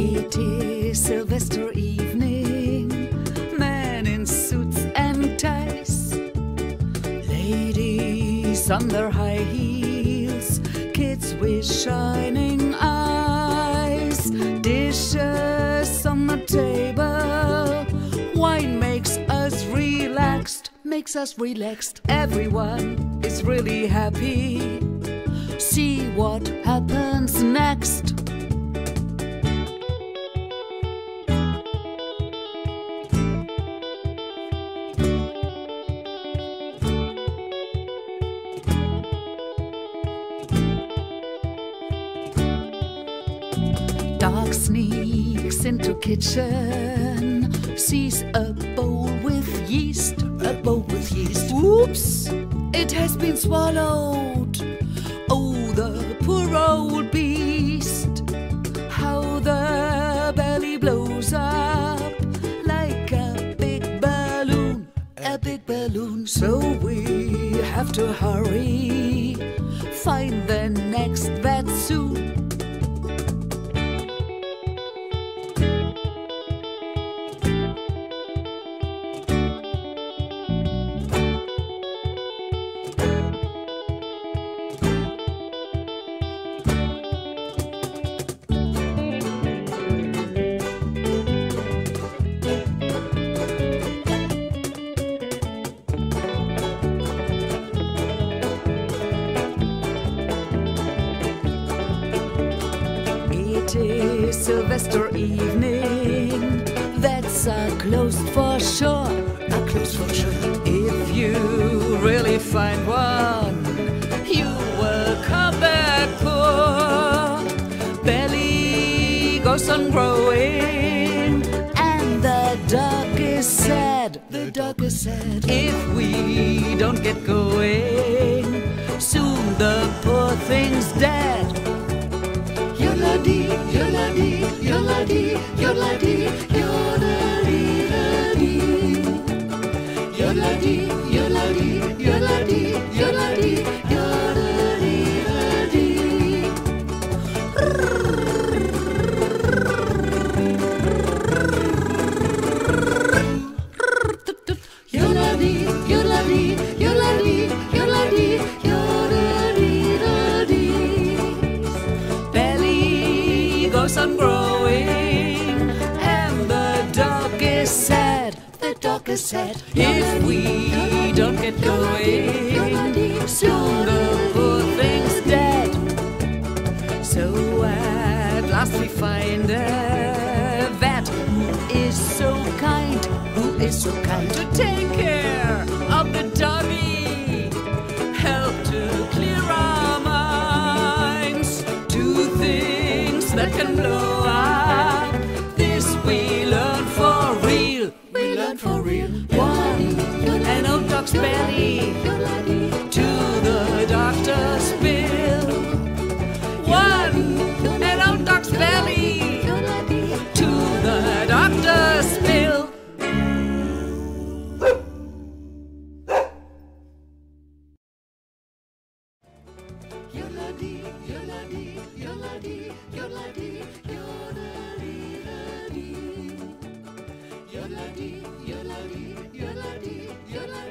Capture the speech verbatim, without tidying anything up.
It is Sylvester evening. Men in suits and ties, ladies on their high heels, kids with shining eyes, dishes on the table. Wine makes us relaxed, makes us relaxed. Everyone is really happy. See what happens next. Dog sneaks into kitchen, sees a bowl with yeast, a bowl with yeast. Whoops! It has been swallowed. Oh, the poor old beast! How the belly blows up like a big balloon, a big balloon. So we have to hurry, find the next vet soon. It is Sylvester evening. Vets are closed for sure. Are closed for sure. If you really find one, you will come back poor. Belly goes on growing, and the dog is sad. The dog is sad. If we don't get going, soon the poor thing's dead. Yoladi, yoladi, yoladi, yoladi, yoladi, yoladi, yoladi, yoladi, yoladi, yoladi, yoladi, yoladi, yoladi, yoladi. I'm growing, and the dog is sad. The dog is sad. If we don't get going, soon the poor thing's dead. So at last we find a vet who is so kind, who is so kind to take care of the doggy, help to clear our minds, do things that can blow up. This we learn for real. We learn for real. One, an old dog's belly, to the doctor's bill. One, an old dog's belly, to the doctor's bill. Yoladi, yoladi, yoladi, yoladi, yoladi, yoladi, yoladi, yoladi, yoladi, yoladi.